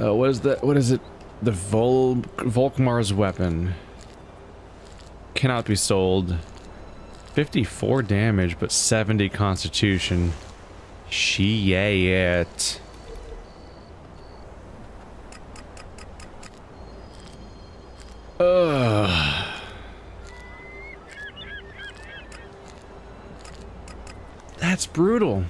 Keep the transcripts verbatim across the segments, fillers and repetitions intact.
Uh, what is that? What is it? The Vol Volkmar's weapon cannot be sold. fifty-four damage, but seventy constitution. Shit. Ugh. That's brutal.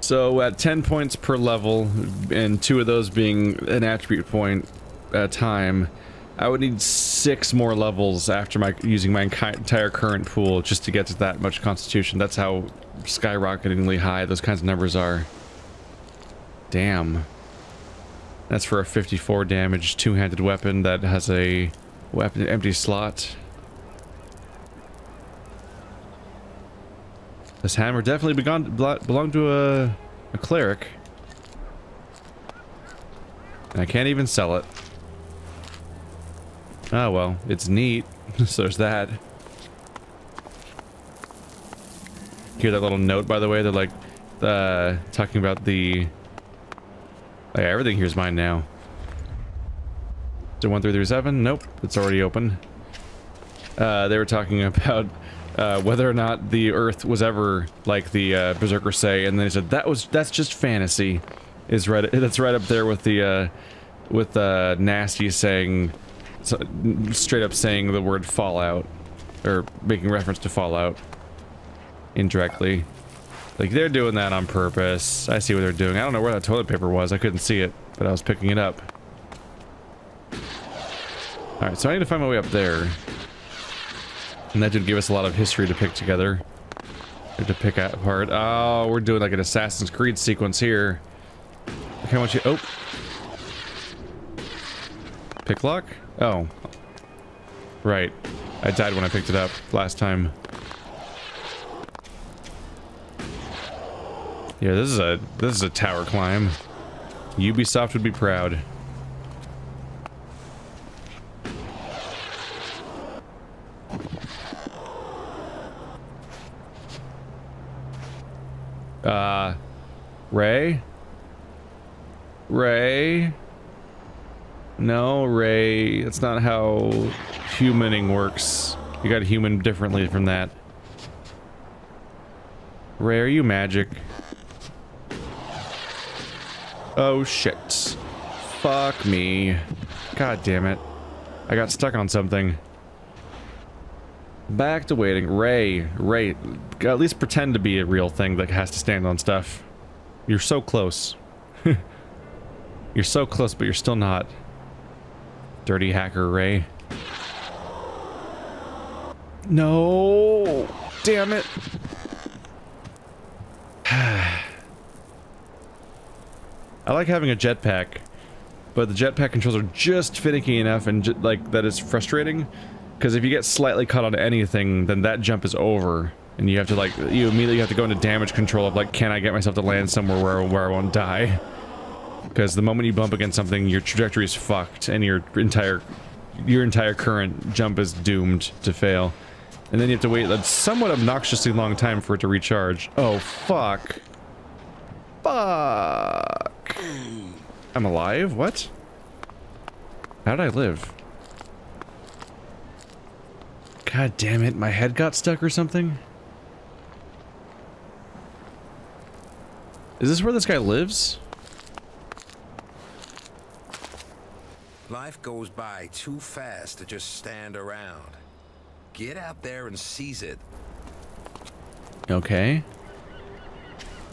So at ten points per level, and two of those being an attribute point at a time, I would need six more levels after my using my entire current pool just to get to that much constitution. That's how skyrocketingly high those kinds of numbers are. Damn. That's for a fifty-four damage two-handed weapon that has a weapon empty slot. This hammer definitely belonged to a, a cleric. And I can't even sell it. Oh well, it's neat. So there's that. Hear that little note, by the way? They're like, uh, talking about the... Like, everything here's mine now. Is it one three three seven? Nope, it's already open. Uh, they were talking about uh, whether or not the Earth was ever like the uh, Berserkers say, and they said that was that's just fantasy. Is right, that's right up there with the uh, with uh, Nasty saying, so, straight up saying the word Fallout, or making reference to Fallout indirectly. Like, they're doing that on purpose. I see what they're doing. I don't know where that toilet paper was. I couldn't see it, but I was picking it up. Alright, so I need to find my way up there. And that did give us a lot of history to pick together. Or to pick apart. Oh, we're doing like an Assassin's Creed sequence here. Okay, I want you... Oh. Pick lock? Oh. Right. I died when I picked it up last time. Yeah, this is a this is a tower climb. Ubisoft would be proud. Uh Rey? Rey? No, Rey, that's not how humaning works. You got human differently from that. Rey, are you magic? Oh shit. Fuck me. God damn it. I got stuck on something. Back to waiting. Rey. Rey. At least pretend to be a real thing that has to stand on stuff. You're so close. You're so close, but you're still not. Dirty hacker Rey. No. Damn it. I like having a jetpack, but the jetpack controls are just finicky enough and j like that is frustrating, because if you get slightly caught on anything, then that jump is over, and you have to like you immediately have to go into damage control of like, can I get myself to land somewhere where where I won't die? Because the moment you bump against something, your trajectory is fucked, and your entire your entire current jump is doomed to fail, and then you have to wait a somewhat obnoxiously long time for it to recharge. Oh fuck! Fuck! I'm alive? What? How did I live? God damn it, my head got stuck or something? Is this where this guy lives? Life goes by too fast to just stand around. Get out there and seize it. Okay.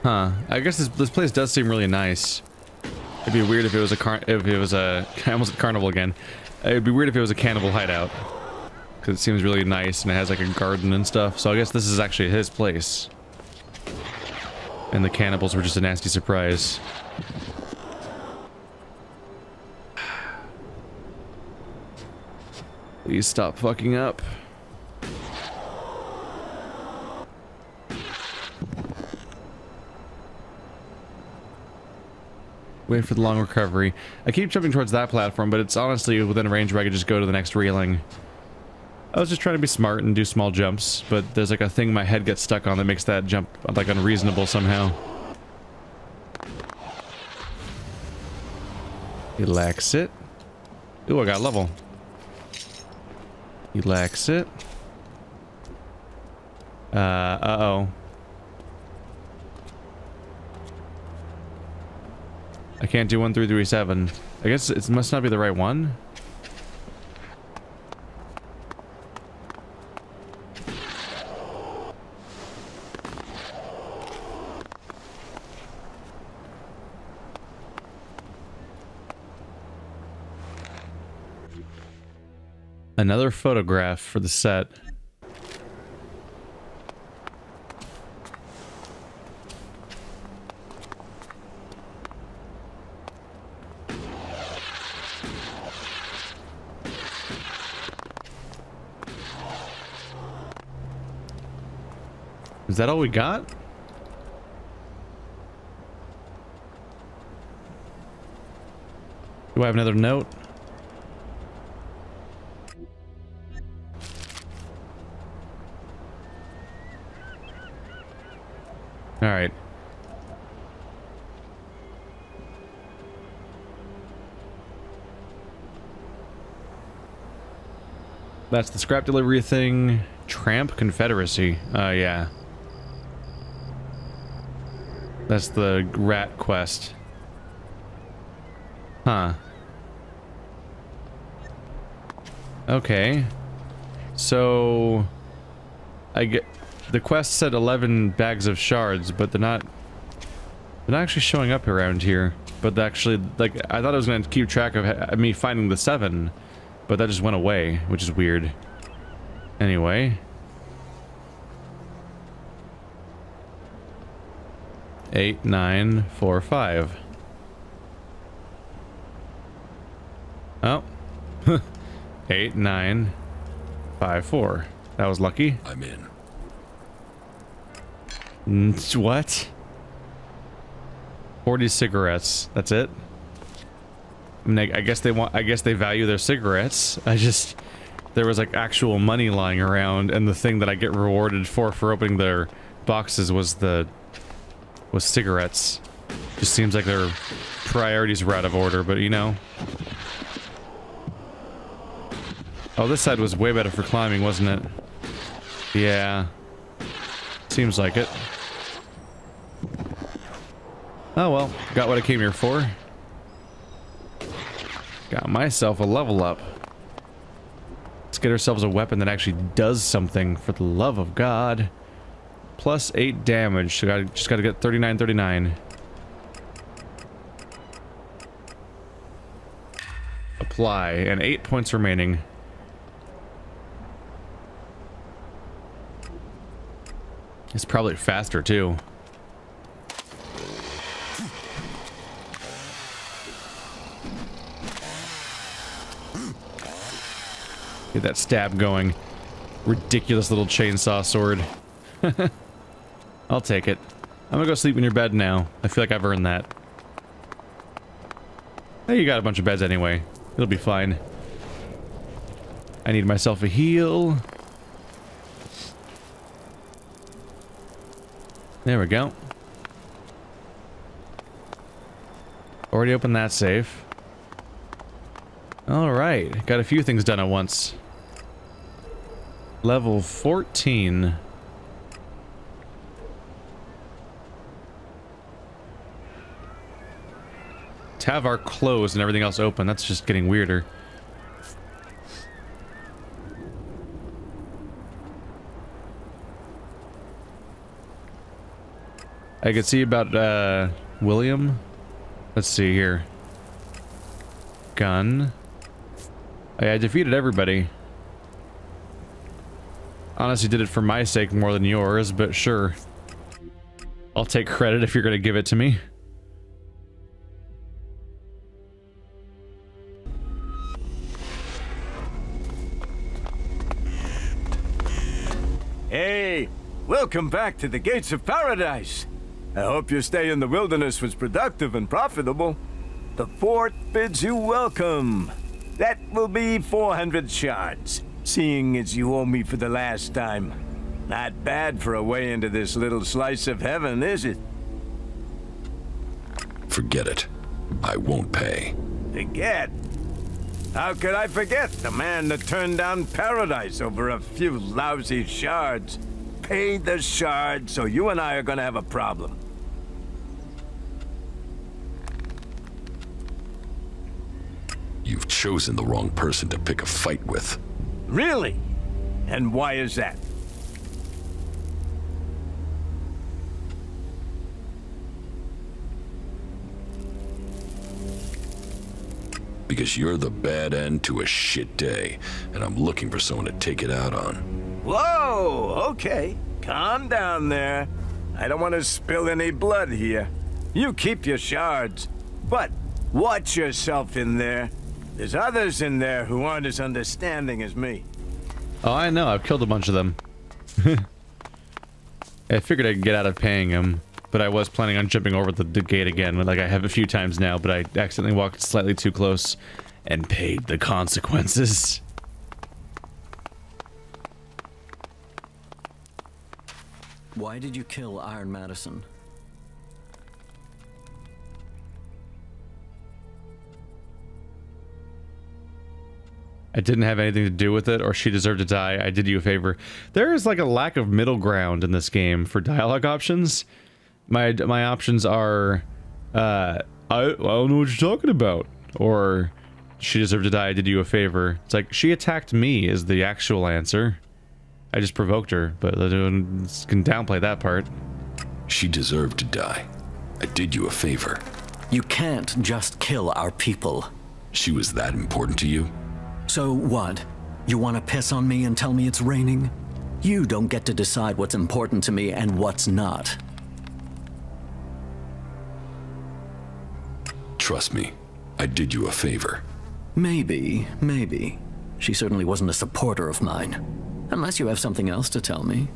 Huh. I guess this, this place does seem really nice. It'd be weird if it was a car- if it was a- I almost said carnival again. It'd be weird if it was a cannibal hideout. Because it seems really nice and it has like a garden and stuff, so I guess this is actually his place. And the cannibals were just a nasty surprise. Please stop fucking up. Wait for the long recovery. I keep jumping towards that platform, but it's honestly within a range where I could just go to the next railing. I was just trying to be smart and do small jumps, but there's like a thing my head gets stuck on that makes that jump like unreasonable somehow. Relax it. Ooh, I got a level. Relax it. Uh, uh-oh. I can't do one, three, three, seven. I guess it must not be the right one. Another photograph for the set. Is that all we got? Do I have another note? All right. That's the scrap delivery thing. Tramp Confederacy. Uh, yeah. That's the rat quest. Huh. Okay. So... I get... The quest said eleven bags of shards, but they're not... They're not actually showing up around here. But actually, like, I thought I was going to keep track of me finding the seven. But that just went away, which is weird. Anyway. Eight, nine, four, five. Oh. Eight, nine, five, four. That was lucky. I'm in. What? forty cigarettes. That's it. I mean, I, I guess they want. I guess they value their cigarettes. I just there was like actual money lying around, and the thing that I get rewarded for for opening their boxes was the was cigarettes. Just seems like their priorities were out of order, but you know. Oh, this side was way better for climbing, wasn't it? Yeah. Seems like it. Oh well, got what I came here for. Got myself a level up. Let's get ourselves a weapon that actually does something, for the love of God. Plus eight damage, so I just gotta get thirty-nine, thirty-nine. Apply, and eight points remaining. It's probably faster, too. Get that stab going. Ridiculous little chainsaw sword. I'll take it. I'm gonna go sleep in your bed now. I feel like I've earned that. Hey, you got a bunch of beds anyway. It'll be fine. I need myself a heal. There we go. Already opened that safe. Alright, got a few things done at once. Level fourteen. Tavar closed and everything else open. That's just getting weirder. I could see about, uh, William. Let's see here. Gun. I, I defeated everybody. Honestly, did it for my sake more than yours, but sure. I'll take credit if you're gonna give it to me. Hey! Welcome back to the gates of paradise! I hope your stay in the wilderness was productive and profitable. The fort bids you welcome. That will be four hundred shards, seeing as you owe me for the last time. Not bad for a way into this little slice of heaven, is it? Forget it. I won't pay. Egad, how could I forget the man that turned down paradise over a few lousy shards? Pay the shards, so you and I are gonna have a problem. You've chosen the wrong person to pick a fight with. Really? And why is that? Because you're the bad end to a shit day, and I'm looking for someone to take it out on. Whoa, okay. Calm down there. I don't want to spill any blood here. You keep your shards, but watch yourself in there. There's others in there who aren't as understanding as me. Oh, I know. I've killed a bunch of them. I figured I could get out of paying them. But I was planning on jumping over the, the gate again, like I have a few times now, but I accidentally walked slightly too close and paid the consequences. Why did you kill Iron Madison? I didn't have anything to do with it, or she deserved to die. I did you a favor. There is like a lack of middle ground in this game for dialogue options. My my options are, uh, I, I don't know what you're talking about, or she deserved to die, I did you a favor. It's like, she attacked me is the actual answer. I just provoked her, but I can downplay that part. She deserved to die. I did you a favor. You can't just kill our people. She was that important to you? So what? You want to piss on me and tell me it's raining? You don't get to decide what's important to me and what's not. Trust me, I did you a favor. Maybe, maybe. She certainly wasn't a supporter of mine. Unless you have something else to tell me.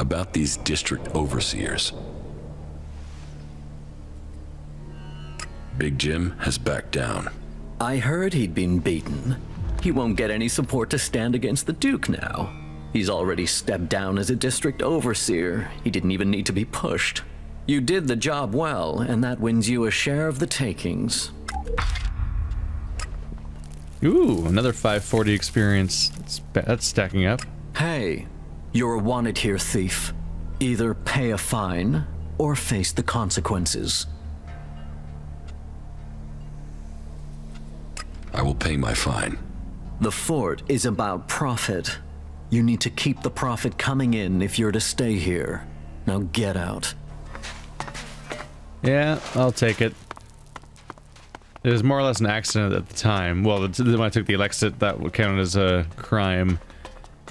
About these district overseers. Big Jim has backed down. I heard he'd been beaten. He won't get any support to stand against the Duke now. He's already stepped down as a district overseer. He didn't even need to be pushed. You did the job well, and that wins you a share of the takings. Ooh, another five forty experience. That's, that's stacking up. Hey, you're a wanted here thief. Either pay a fine or face the consequences. I will pay my fine. The fort is about profit. You need to keep the profit coming in if you're to stay here. Now get out. Yeah, I'll take it. It was more or less an accident at the time. Well, when I took the Elex, that counted as a crime.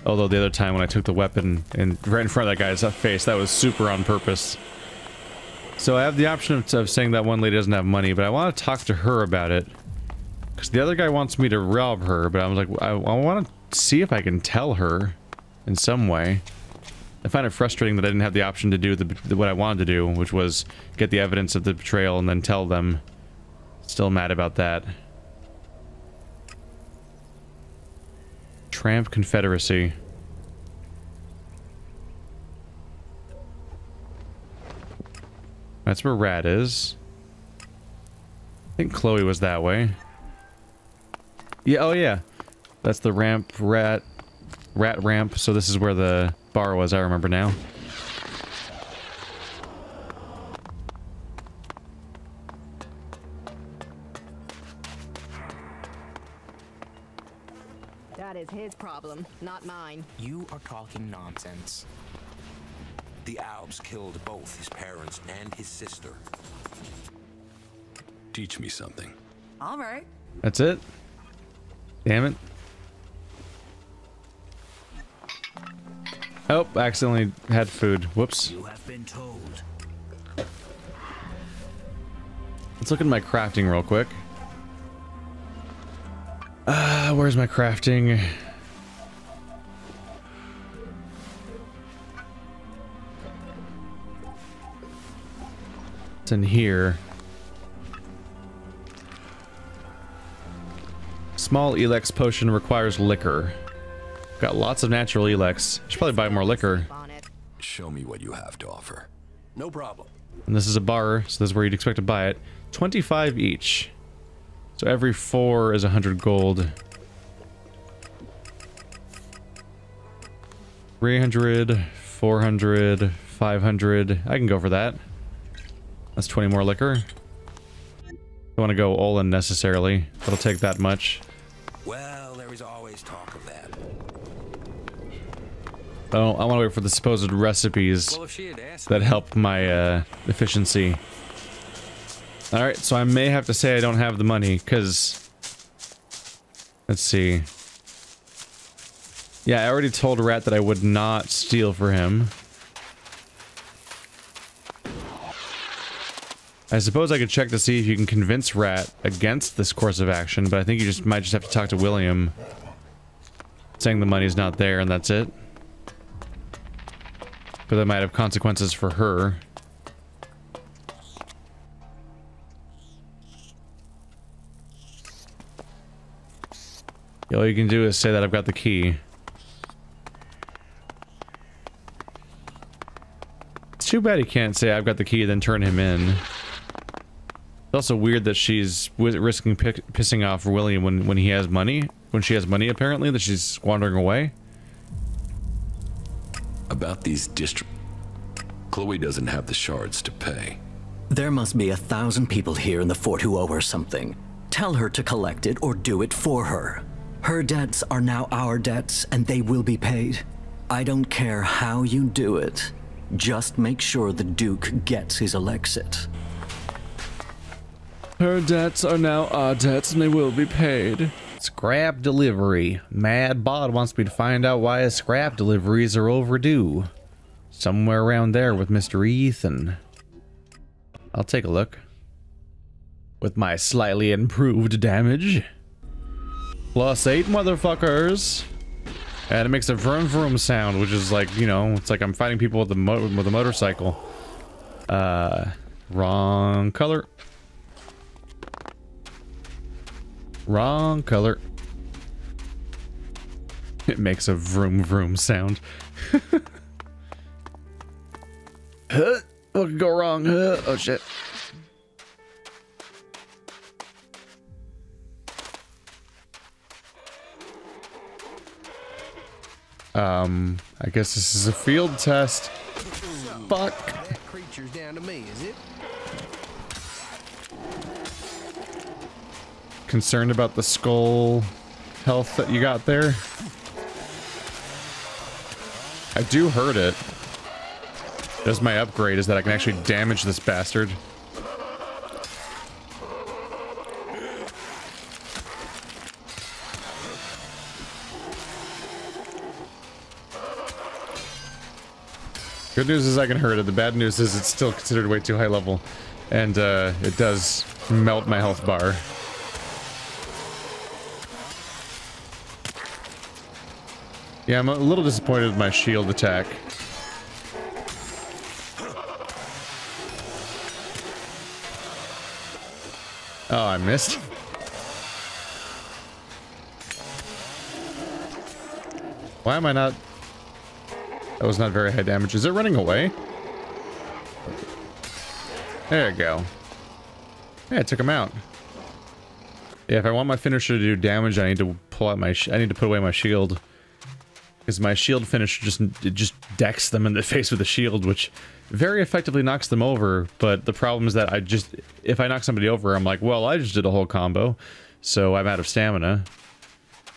Although the other time when I took the weapon and right in front of that guy's face, that was super on purpose. So I have the option of, of saying that one lady doesn't have money, but I want to talk to her about it. Because the other guy wants me to rob her, but I was like, I, I want to see if I can tell her in some way. I find it frustrating that I didn't have the option to do the, the, what I wanted to do, which was get the evidence of the betrayal and then tell them. Still mad about that. Tramp Confederacy. That's where Rat is. I think Chloe was that way. Yeah, oh yeah. That's the ramp, Rat... Rat ramp, so this is where the bar was, I remember now. That is his problem, not mine. You are talking nonsense. The Albs killed both his parents and his sister. Teach me something. All right. That's it? Damn it. Oh, I accidentally had food. Whoops. You have been told. Let's look at my crafting real quick. Ah, uh, where's my crafting? It's in here. Small Elex potion requires liquor. Got lots of natural Elex. Should probably buy more liquor. Show me what you have to offer. No problem. And this is a bar, so that's where you'd expect to buy it. twenty-five each. So every four is one hundred gold. three hundred, four hundred, five hundred. I can go for that. That's twenty more liquor. Don't want to go all in necessarily. It'll take that much. Well, there is always talk of that. Oh, I want to wait for the supposed recipes well, that help my uh, efficiency. Alright, so I may have to say I don't have the money, because... Let's see. Yeah, I already told Rat that I would not steal for him. I suppose I could check to see if you can convince Rat against this course of action, but I think you just might just have to talk to William. Saying the money's not there and that's it. But that might have consequences for her. All you can do is say that I've got the key. It's too bad he can't say I've got the key then turn him in. It's also weird that she's risking pick, pissing off William when, when he has money. When she has money, apparently, that she's squandering away. About these district... Chloe doesn't have the shards to pay. There must be a thousand people here in the fort who owe her something. Tell her to collect it or do it for her. Her debts are now our debts, and they will be paid. I don't care how you do it. Just make sure the Duke gets his Elexit. Her debts are now our debts, and they will be paid. Scrap delivery. Mad Bod wants me to find out why his scrap deliveries are overdue. Somewhere around there with Mister Ethan. I'll take a look. With my slightly improved damage. Plus eight, motherfuckers. And it makes a vroom vroom sound, which is like, you know, it's like I'm fighting people with the mo with a motorcycle. Uh, wrong color. Wrong color. It makes a vroom vroom sound. Huh? What could go wrong? Huh? Oh shit. Um, I guess this is a field test. So, fuck. That creature's down to me, is it? Concerned about the skull health that you got there? I do hurt it. That's my upgrade, is that I can actually damage this bastard. Good news is I can hurt it. The bad news is it's still considered way too high level. And uh, it does melt my health bar. Yeah, I'm a little disappointed with my shield attack. Oh, I missed. Why am I not... That was not very high damage. Is it running away? There you go. Yeah, I took him out. Yeah, if I want my finisher to do damage, I need to pull out my... Sh I need to put away my shield. Because my shield finisher just it just decks them in the face with a shield, which very effectively knocks them over. But the problem is that I just... If I knock somebody over, I'm like, well, I just did a whole combo. So I'm out of stamina.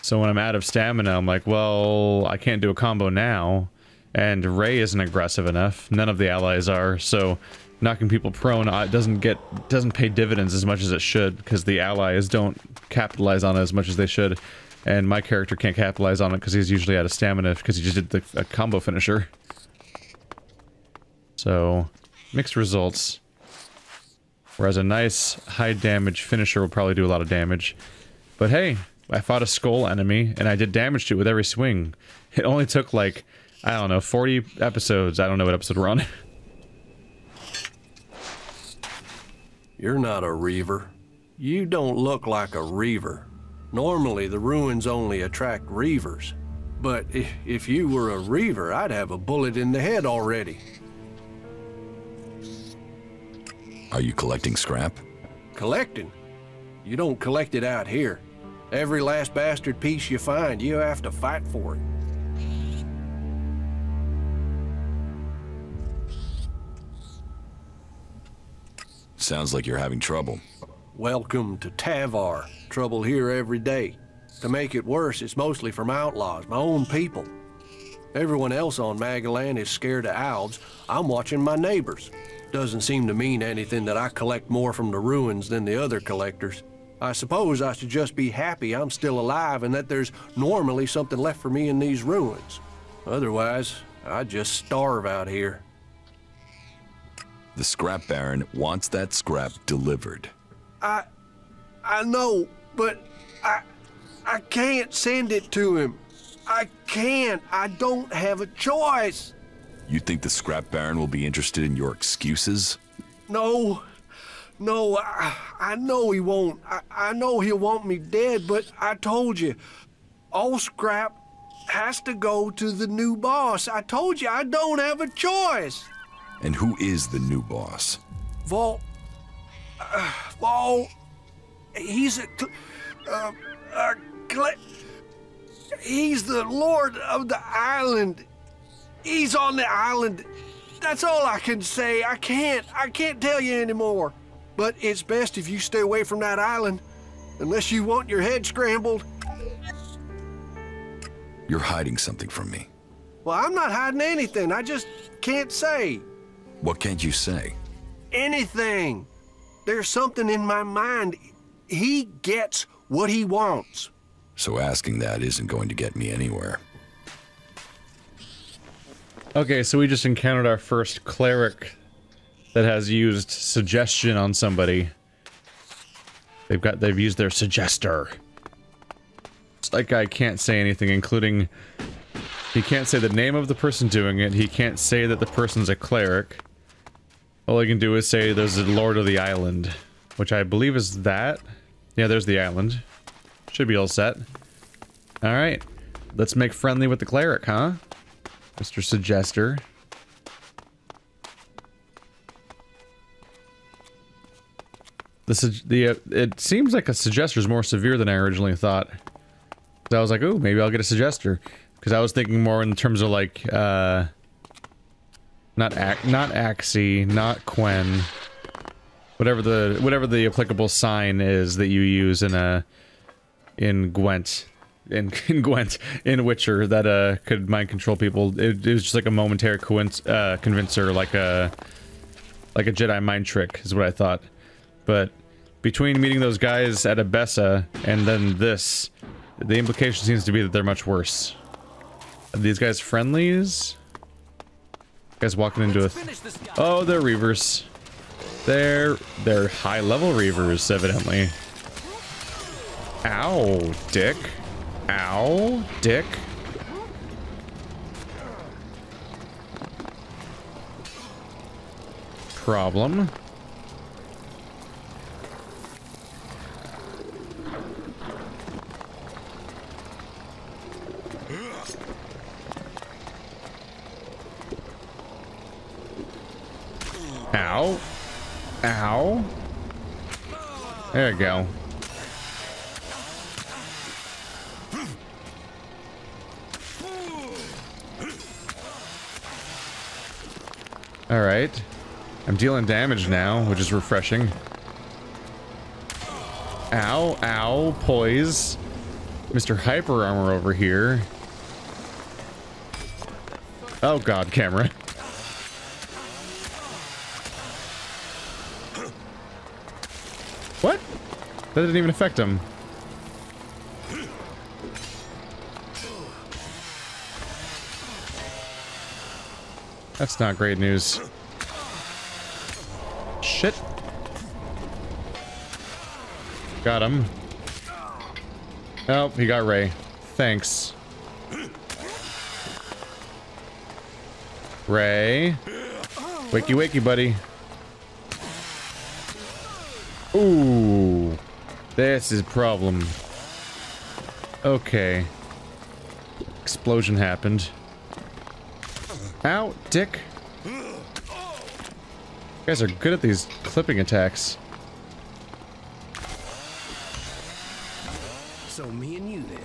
So when I'm out of stamina, I'm like, well, I can't do a combo now. And Rey isn't aggressive enough. None of the allies are, so knocking people prone doesn't get doesn't pay dividends as much as it should, because the allies don't capitalize on it as much as they should, and my character can't capitalize on it because he's usually out of stamina because he just did the a combo finisher. So mixed results. Whereas a nice high damage finisher will probably do a lot of damage, but hey, I fought a skull enemy and I did damage to it with every swing. It only took like, I don't know, forty episodes. I don't know what episode we're on. You're not a reaver. You don't look like a reaver. Normally, the ruins only attract reavers. But if, if you were a reaver, I'd have a bullet in the head already. Are you collecting scrap? Collecting? You don't collect it out here. Every last bastard piece you find, you have to fight for it. Sounds like you're having trouble. Welcome to Tavar. Trouble here every day. To make it worse, it's mostly from outlaws, my own people. Everyone else on Magalan is scared of Albs. I'm watching my neighbors. Doesn't seem to mean anything that I collect more from the ruins than the other collectors. I suppose I should just be happy I'm still alive and that there's normally something left for me in these ruins. Otherwise, I'd just starve out here. The Scrap Baron wants that scrap delivered. I... I know, but I... I can't send it to him. I can't. I don't have a choice. You think the Scrap Baron will be interested in your excuses? No. No, I, I know he won't. I, I know he'll want me dead, but I told you, all scrap has to go to the new boss. I told you, I don't have a choice. And who is the new boss? Vol... Uh, Vol... He's a... Uh, uh, he's the lord of the island. He's on the island. That's all I can say. I can't. I can't tell you anymore. But it's best if you stay away from that island, unless you want your head scrambled. You're hiding something from me. Well, I'm not hiding anything. I just can't say. What can't you say? Anything. There's something in my mind. He gets what he wants. So asking that isn't going to get me anywhere. Okay, so we just encountered our first cleric that has used suggestion on somebody. They've got they've used their suggester. That guy can't say anything, including he can't say the name of the person doing it, he can't say that the person's a cleric. All he can do is say there's a lord of the island, which I believe is that. Yeah, there's the island. Should be all set. Alright. Let's make friendly with the cleric, huh? Mister Suggester. The, the uh, it seems like a suggester is more severe than I originally thought. So I was like, ooh, maybe I'll get a suggester. Because I was thinking more in terms of like, uh... Not Ac- not Axie, not Quen. Whatever the- whatever the applicable sign is that you use in a... In Gwent. In, in Gwent, in Witcher, that uh could mind control people. It, it was just like a momentary coinc uh, convincer, like a like a Jedi mind trick, is what I thought. But between meeting those guys at Ibessa and then this, the implication seems to be that they're much worse. Are these guys friendlies? Guys walking into a th oh, they're Reavers. They're they're high level Reavers, evidently. Ow, dick. Ow, dick. Problem. Ow. Ow. There you go. Alright. I'm dealing damage now, which is refreshing. Ow, ow, poise. Mister Hyper Armor over here. Oh god, camera. What? That didn't even affect him. That's not great news. Shit. Got him. Oh, he got Rey. Thanks. Rey. Wakey wakey, buddy. Ooh. This is a problem. Okay. Explosion happened. Ow, dick. You guys are good at these clipping attacks. So me and you then.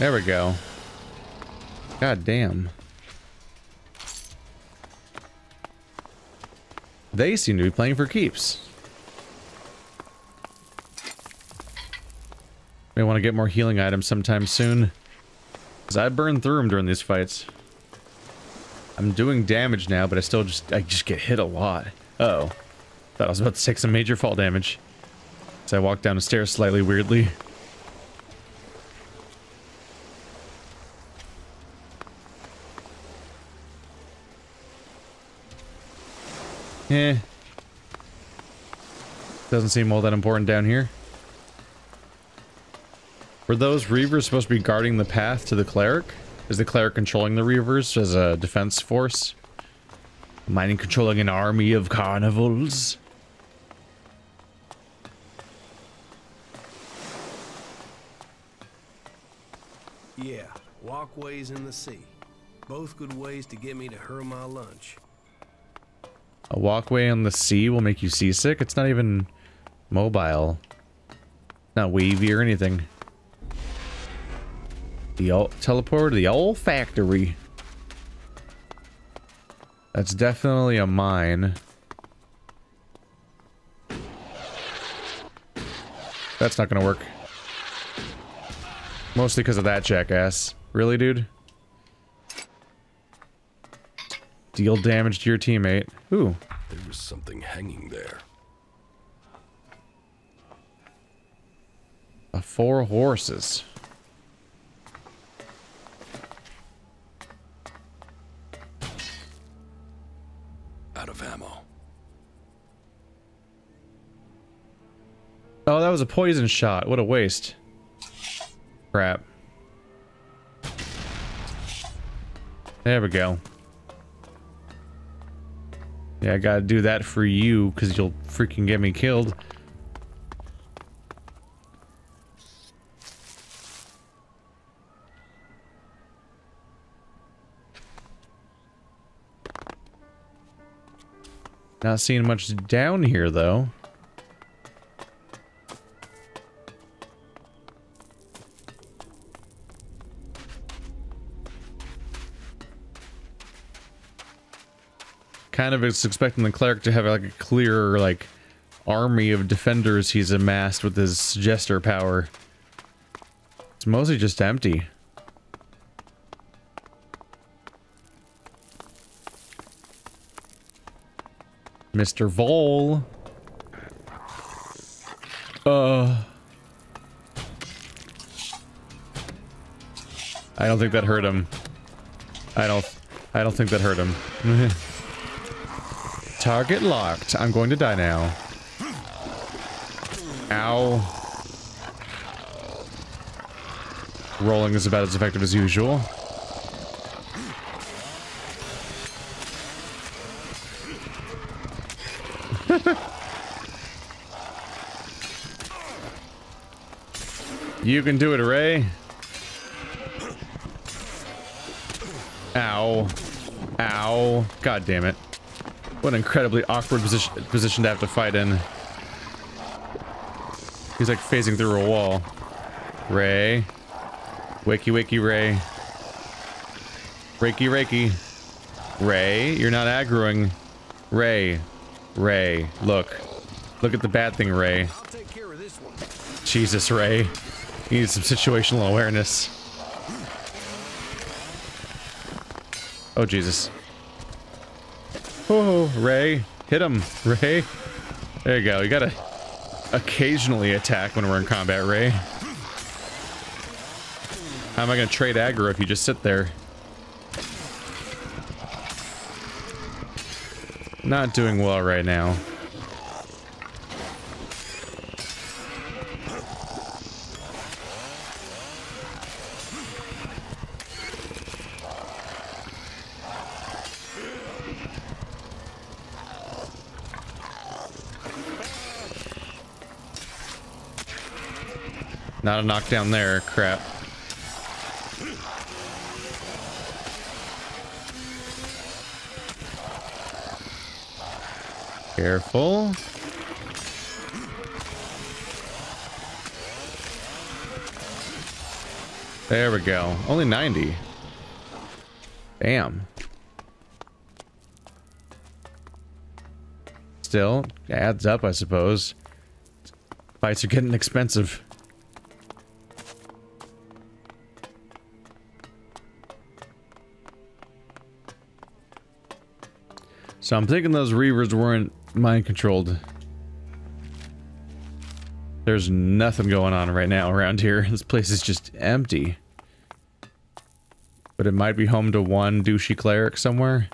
There we go. God damn. They seem to be playing for keeps. May want to get more healing items sometime soon. Because I burn through them during these fights. I'm doing damage now, but I still just I just get hit a lot. Uh oh. Thought I was about to take some major fall damage. So I walked down the stairs slightly weirdly. Eh. Doesn't seem all that important down here. Were those Reavers supposed to be guarding the path to the Cleric? Is the Cleric controlling the Reavers as a defense force? Mining controlling an army of carnivals? Yeah, walkways in the sea. Both good ways to get me to her my lunch. A walkway on the sea will make you seasick? It's not even mobile. Not wavy or anything. The old teleport, the old factory. That's definitely a mine. That's not gonna work. Mostly because of that jackass. Really, dude? Deal damage to your teammate. Ooh. There was something hanging there. A four horses. Out of ammo. Oh, that was a poison shot. What a waste. Crap. There we go. Yeah, I gotta do that for you, because you'll freaking get me killed. Not seeing much down here, though. Kind of is expecting the Cleric to have like a clear, like, army of defenders he's amassed with his Suggester power. It's mostly just empty. Mister Vol. Uh. I don't think that hurt him. I don't. I don't think that hurt him. Target locked. I'm going to die now. Ow. Rolling is about as effective as usual. You can do it, Rey. Ow. Ow. God damn it. What an incredibly awkward position, position to have to fight in. He's like phasing through a wall. Rey. Wakey, wakey, Rey. Reiki, reiki. Rey, you're not aggroing. Rey. Rey. Look. Look at the bad thing, Rey. I'll take care of this one. Jesus, Rey. You need some situational awareness. Oh, Jesus. Oh, Rey. Hit him, Rey. There you go. You gotta occasionally attack when we're in combat, Rey. How am I gonna trade aggro if you just sit there? Not doing well right now. Not a knockdown there, crap. Careful. There we go. Only ninety. Damn. Still, adds up, I suppose. Fights are getting expensive. So I'm thinking those Reavers weren't mind-controlled. There's nothing going on right now around here. This place is just empty. But it might be home to one douchey cleric somewhere.